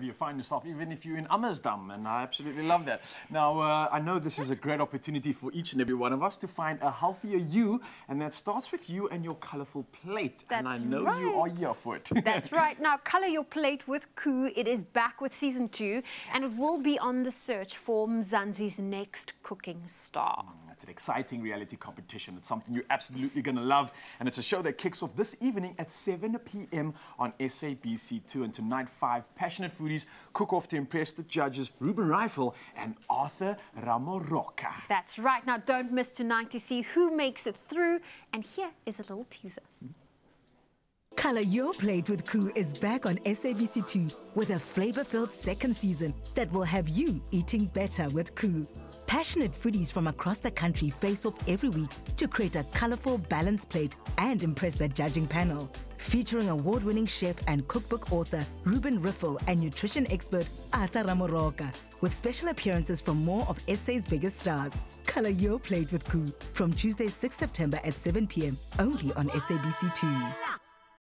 wherever you find yourself, even if you're in Amsterdam, and I absolutely love that. Now, I know this is a great opportunity for each and every one of us to find a healthier you, and that starts with you and your colourful plate. That's and I know right. You are here for it. That's right. Now, Colour Your Plate with Koo, it is back with season 2, yes. And it will be on the search for Mzansi's next cooking star. That's an exciting reality competition. It's something you're absolutely going to love, and it's a show that kicks off this evening at 7 p.m. on SABC2, and tonight 5 passionate foodies cook off to impress the judges Ruben Riffel and Arthur Ramoroka. That's right. Now don't miss tonight to see who makes it through, and here is a little teaser. Colour Your Plate with Koo is back on SABC2 with a flavour-filled second season that will have you eating better with Koo. Passionate foodies from across the country face off every week to create a colourful, balanced plate and impress the judging panel. Featuring award-winning chef and cookbook author Ruben Riffel and nutrition expert Ata Ramoroka, with special appearances from more of SA's biggest stars. Colour Your Plate with Koo from Tuesday 6 September at 7 p.m. only on SABC2.